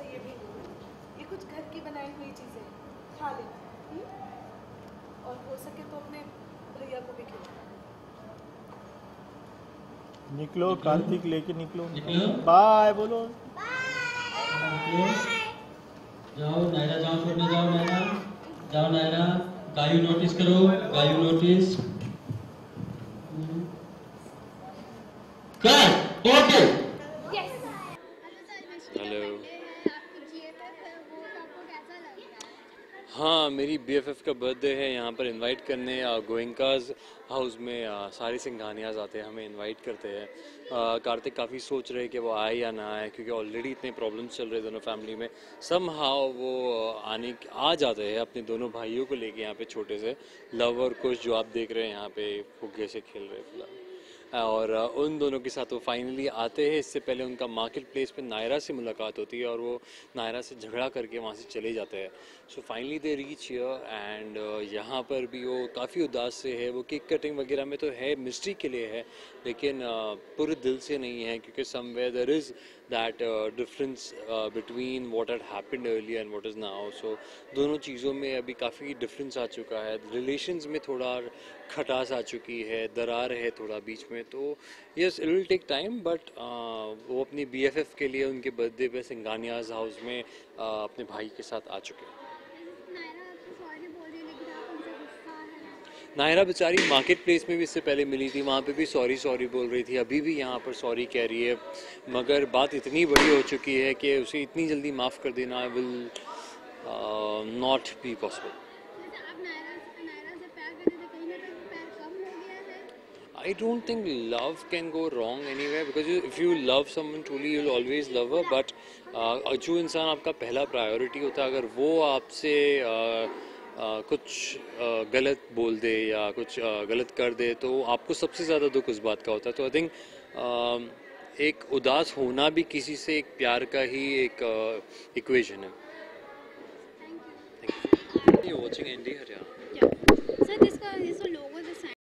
अच्छा ये भी ये कुछ घर की बनाई हुई चीज़ें खा लें और हो सके तो अपने भैया को भी खिलाएं। निकलो कार्तिक लेके निकलो, बाय बोलो, जाओ नायरा, जाओ छोड़ने जाओ नायरा, जाओ नायरा, गायू नोटिस करो, गायू नोटिस कर, ओके। हेलो, हाँ मेरी BFF का बर्थडे है, यहाँ पर इनवाइट करने गोइंकाज हाउस में सारी सिंघानियाज आते हैं, हमें इनवाइट करते हैं। कार्तिक काफ़ी सोच रहे कि वो आए या ना आए क्योंकि ऑलरेडी इतने प्रॉब्लम्स चल रहे दोनों फैमिली में। समहाउ वो आने आ जाते हैं अपने दोनों भाइयों को लेके यहाँ पे, छोटे से लव और कुश जो आप देख रहे हैं यहाँ पे फुग्गे से खेल रहे फिलहाल, और उन दोनों के साथ वो फाइनली आते हैं। इससे पहले उनका मार्केट प्लेस पे नायरा से मुलाकात होती है और वो नायरा से झगड़ा करके वहाँ से चले जाते हैं। So finally they reach here and यहाँ पर भी वो काफ़ी उदास से है। वो केक कटिंग वगैरह में तो है, मिस्ट्री के लिए है, लेकिन पूरे दिल से नहीं है क्योंकि somewhere there is that difference between what had happened earlier and what is now. So दोनों चीज़ों में अभी काफ़ी डिफरेंस आ चुका है, रिलेशंस में थोड़ा खटास आ चुकी है, दरार है थोड़ा बीच में। तो yes, it will take time, but वो अपनी BFF के लिए उनके बर्थडे पे सिंघानियाज हाउस में अपने भाई के साथ आ चुके हैं। नायरा बेचारी मार्केट प्लेस में भी इससे पहले मिली थी, वहाँ पे भी सॉरी सॉरी बोल रही थी, अभी भी यहाँ पर सॉरी कह रही है, मगर बात इतनी बड़ी हो चुकी है कि उसे इतनी जल्दी माफ़ कर देना will not be possible. I don't think love can go wrong anywhere because if you love someone truly you'll always love her, but जो इंसान आपका पहला प्रायोरिटी होता है अगर वो आपसे कुछ गलत बोल दे या कुछ गलत कर दे तो आपको सबसे ज़्यादा दुख उस बात का होता है। तो आई थिंक एक उदास होना भी किसी से एक प्यार का ही एक इक्वेशन है। Thank you. Thank you. You're watching ND Haryana. Yeah. So this is so low.